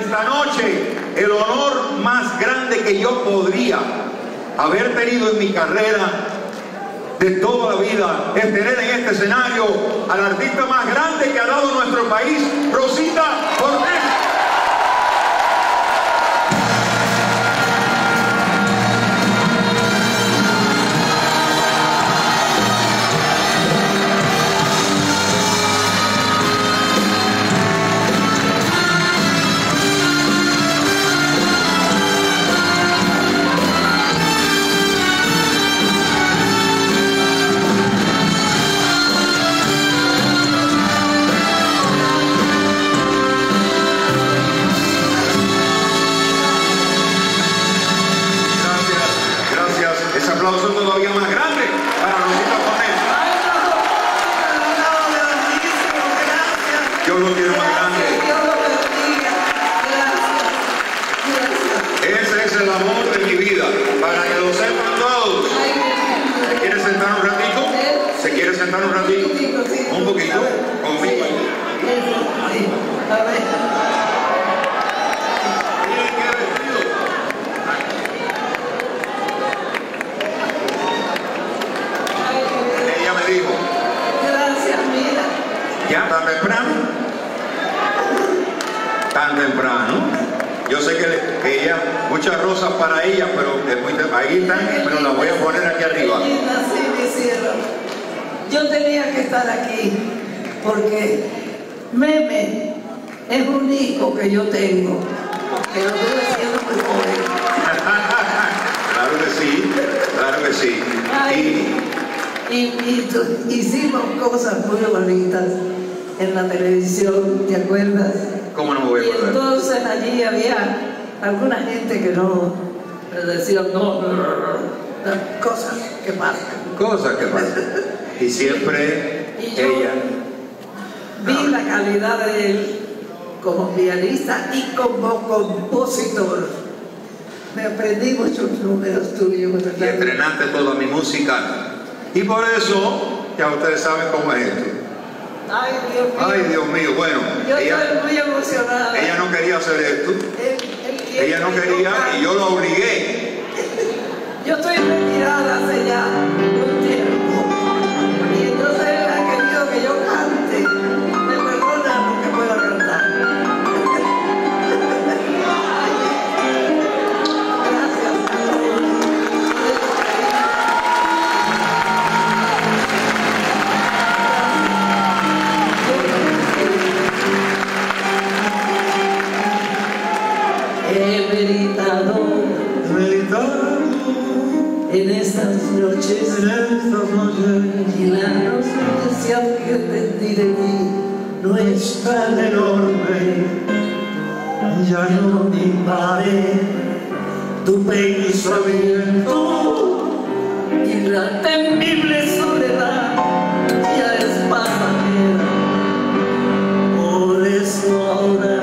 esta noche el honor más grande que yo podría haber tenido en mi carrera de toda la vida es tener en este escenario al artista más grande que ha dado nuestro país, Rosita Cortés. Y siempre y yo ella vi la calidad de él como pianista y como compositor. Me aprendí muchos números tuyos. Y entrenaste toda mi música. Y por eso, ya ustedes saben cómo es esto. Ay, Dios mío. Ay, Dios mío. Bueno, yo estoy muy emocionada. Ella no quería hacer esto. Ella no quería y yo la obligué. Yo estoy retirada hace ya un tiempo. En estas noches, y la nostalgia que sentí de ti no es tan enorme, ya no me invade tu pensamiento y la temible soledad ya es pasajera. Por eso ahora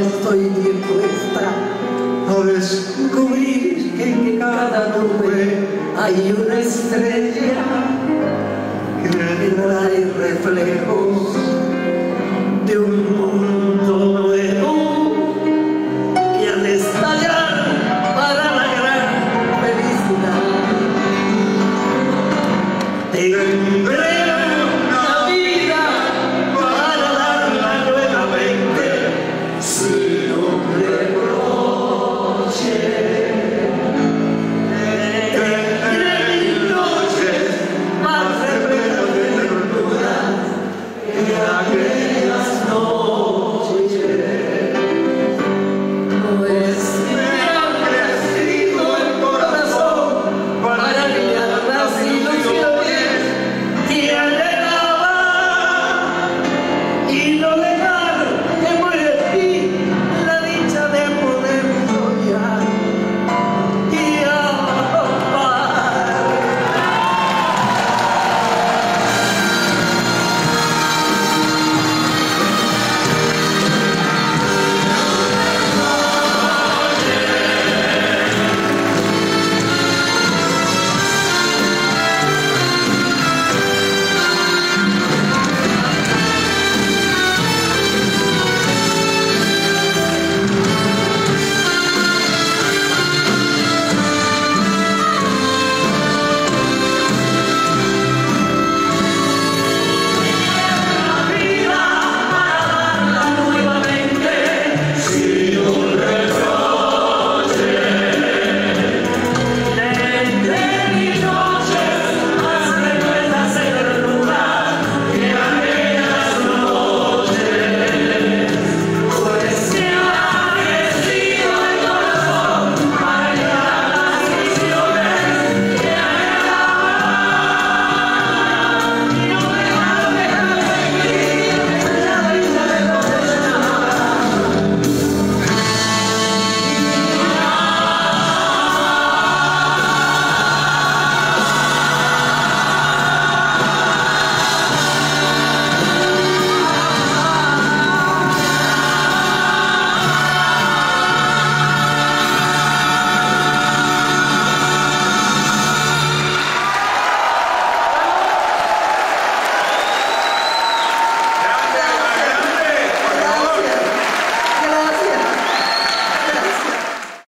estoy dispuesta a descubrir que en cada nube hay una estrella que trae reflejos de un